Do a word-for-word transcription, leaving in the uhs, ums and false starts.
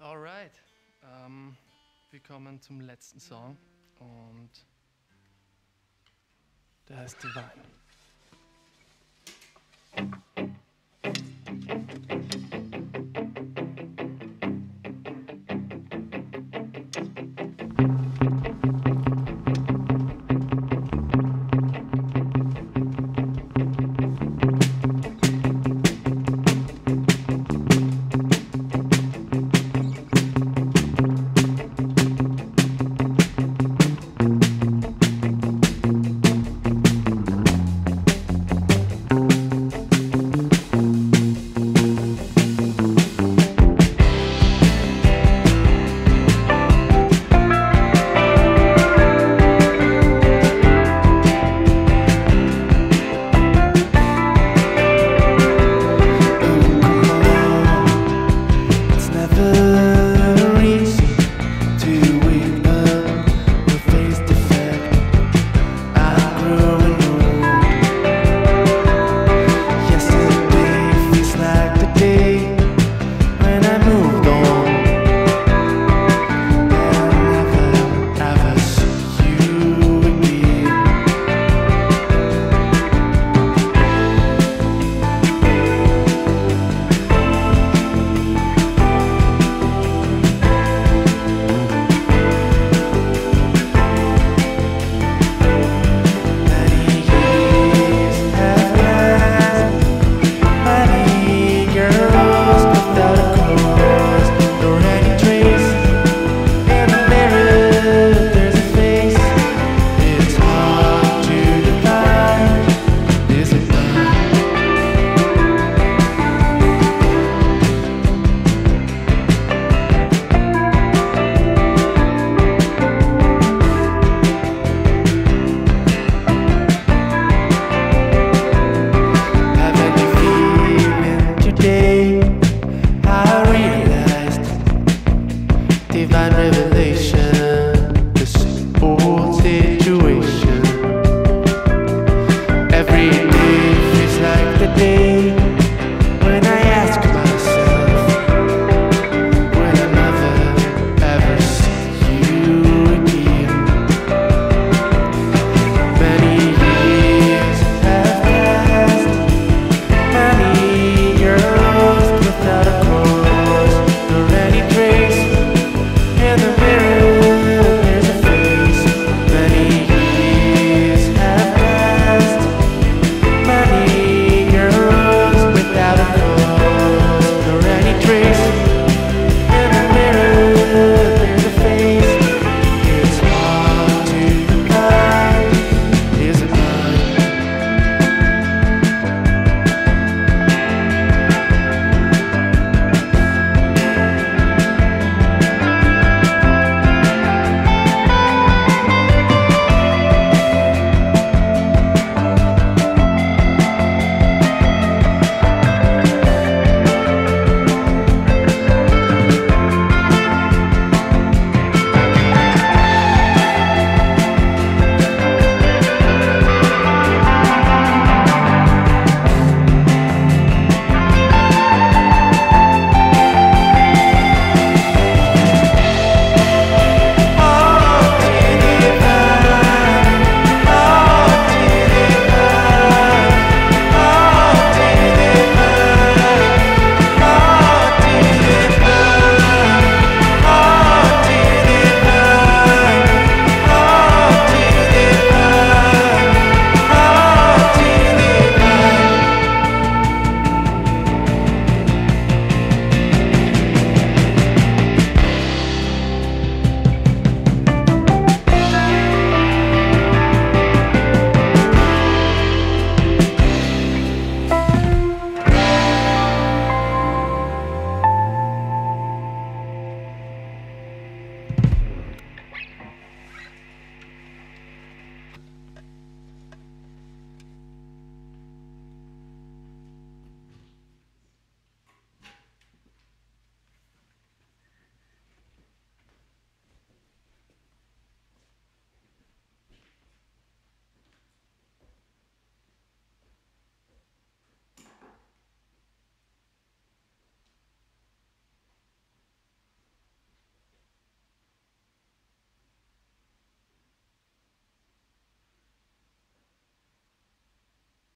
Alright, ähm, wir kommen zum letzten Song und der heißt Divine.